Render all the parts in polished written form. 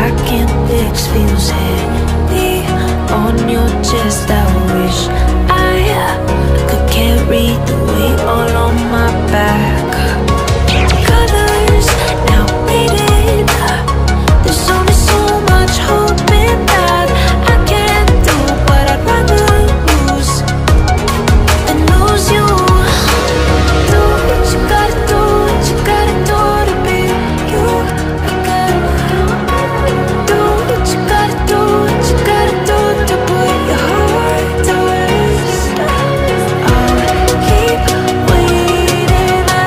I can't fix feels heavy on your chest. I wish I could carry the weight all on my back. Colors now faded. There's only so much hoping that I can do, but I'd rather lose than lose you. Do what you gotta do, what you gotta do to be you. I gotta do what you gotta do, what you gotta do to put your heart to rest. I'll keep waiting as long as it takes. Do what you gotta do to be you, you, you again.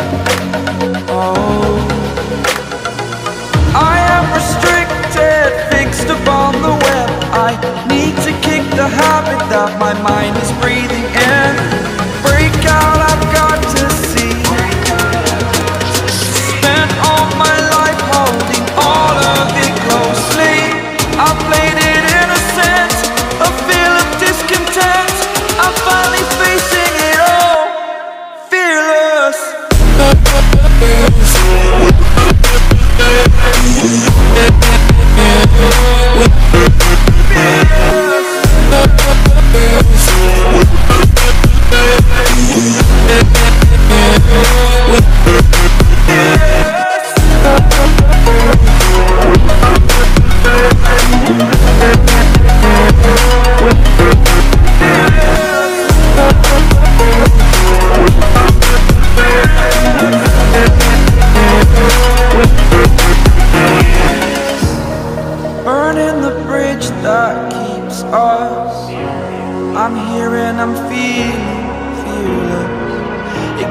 Oh, I am restricted, fixed upon the web. I need to kick the habit that my mind is breathing in. Break out, I've got to see. All my life holding all of it closely, I played it innocent, a feel of discontent. I'm finally facing it all, fearless.